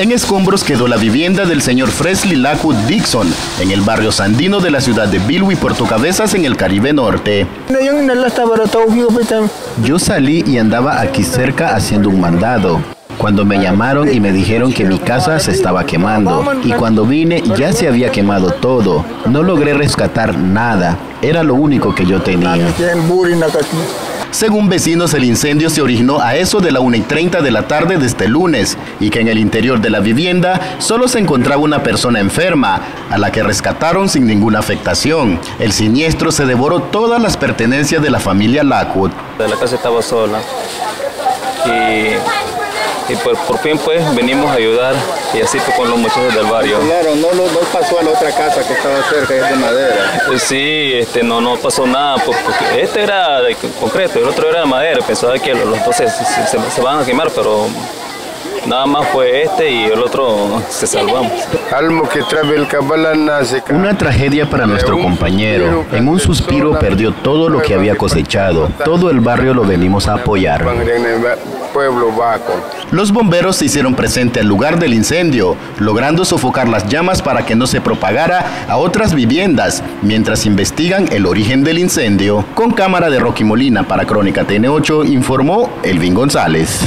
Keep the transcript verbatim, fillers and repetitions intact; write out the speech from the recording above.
En escombros quedó la vivienda del señor Fresly Lackwood Dixon, en el barrio sandino de la ciudad de Bilwi, Puerto Cabezas, en el Caribe Norte. Yo salí y andaba aquí cerca haciendo un mandado, cuando me llamaron y me dijeron que mi casa se estaba quemando, y cuando vine ya se había quemado todo. No logré rescatar nada, era lo único que yo tenía. Según vecinos, el incendio se originó a eso de la una y treinta de la tarde de este lunes, y que en el interior de la vivienda solo se encontraba una persona enferma, a la que rescataron sin ninguna afectación. El siniestro se devoró todas las pertenencias de la familia Lackwood. La casa estaba sola y, y por, por fin pues venimos a ayudar, y así fue con los muchachos del barrio. Claro, no, no, no pasó a la otra casa que estaba cerca, es de madera. Sí, este, no, no pasó nada, porque este era de concreto, el otro era de madera. Pensaba que los dos se, se, se, se van a quemar, pero nada más fue este y el otro se salvamos. Una tragedia para nuestro compañero. En un suspiro perdió todo lo que había cosechado. Todo el barrio lo venimos a apoyar. Pueblo Baco. Los bomberos se hicieron presente al lugar del incendio, logrando sofocar las llamas para que no se propagara a otras viviendas, mientras investigan el origen del incendio. Con cámara de Rocky Molina para Crónica T N ocho, informó Elvin González.